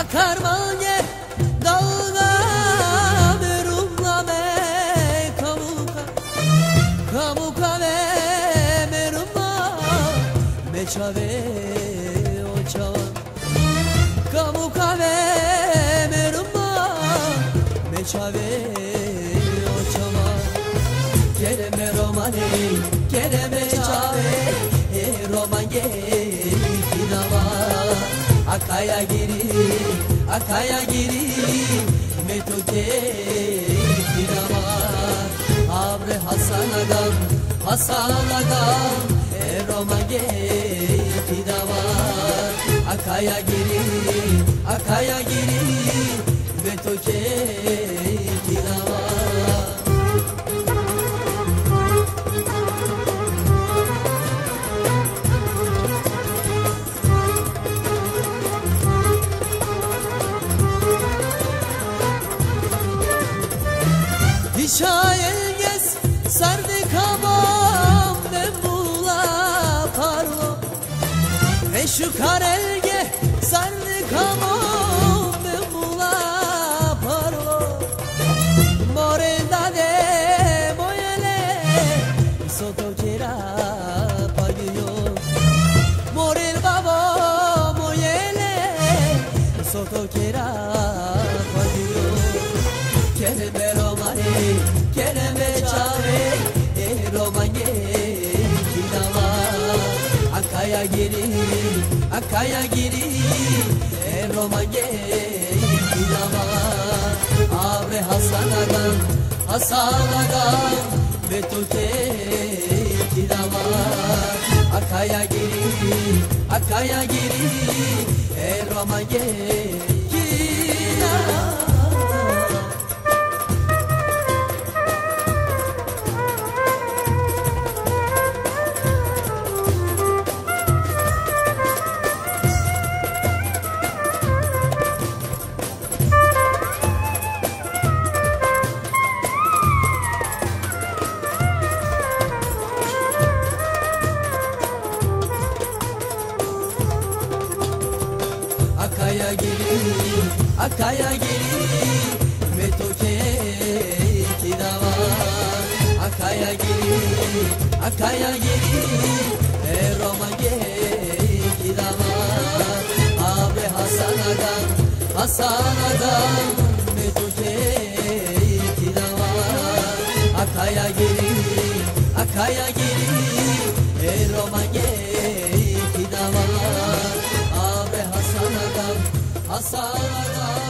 bakar mane dalga merumla me kamuka kamuka me merumla meçave oçava kamuka me merumla meçave oçava gele meromane gele meçave romane akaya giri, akaya giri, me tujhe firama. Abre Hasan agam, e romage firama. Akaya giri, me tujhe firama. Şayel gez sardı kabam memula parlo ve şu karelge sardı kabam memula parlo morenda de moyele soto cera pagiyo morel baba moyele soto cera pagiyo kelime kelime çare romanye kidava akaya giri romanye kidava abre Hasan agam betute kidava akaya giri romanye kidava. Akaya giri, metoke kidava. Akaya giri, romage kidava. Abre Hasan agam, metoke kidava. Akaya giri, romage kidava. Abre Hasan agam.